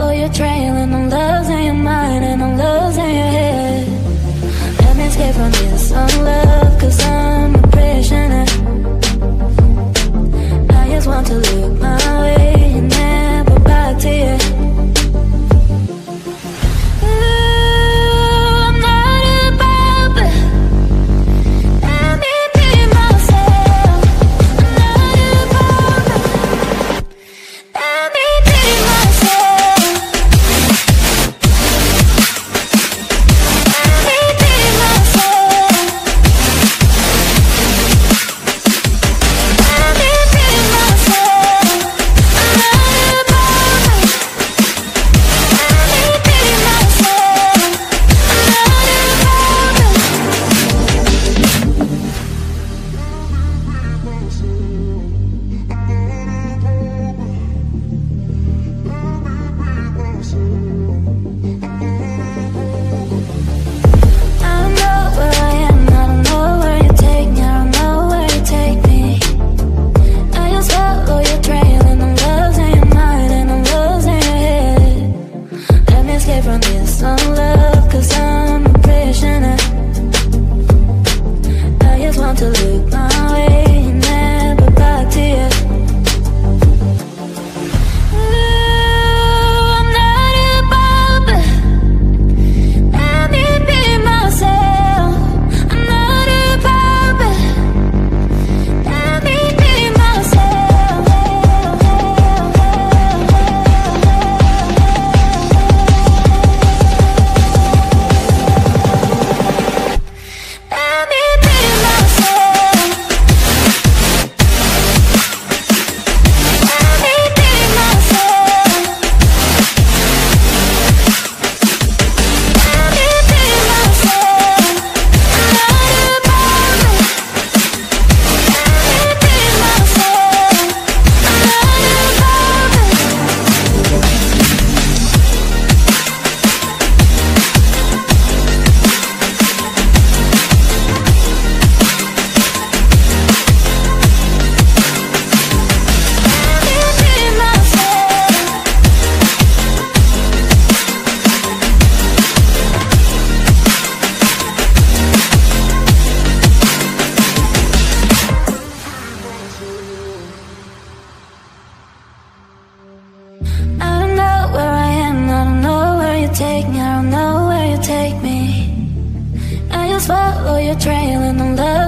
follow your trail, and I'm losing your mind, and I'm losing your head. Let me escape from this unlove, cause I'm a prisoner. I just want to look my way and never back to you. I don't know where you take me. I just follow your trail, and I'm lost.